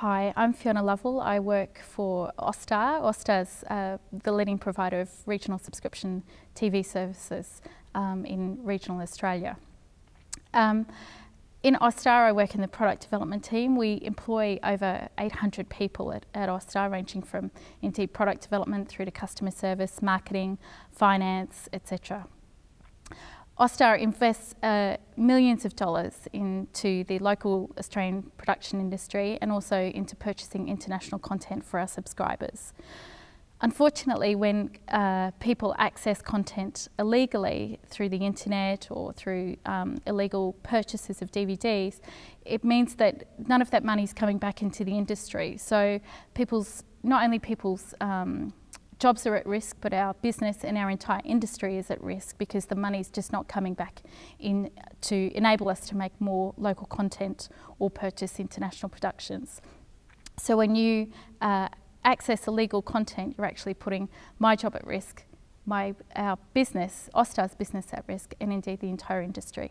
Hi, I'm Fiona Lovell. I work for Austar. Austar is the leading provider of regional subscription TV services in regional Australia. In Austar, I work in the product development team. We employ over 800 people at Austar, ranging from indeed product development through to customer service, marketing, finance, etc. Austar invests millions of dollars into the local Australian production industry and also into purchasing international content for our subscribers. Unfortunately, when people access content illegally through the internet or through illegal purchases of DVDs, it means that none of that money is coming back into the industry. So not only people's jobs are at risk, but our business and our entire industry is at risk because the money's just not coming back in to enable us to make more local content or purchase international productions. So when you access illegal content, you're actually putting my job at risk, our business, Austar's business at risk, and indeed the entire industry.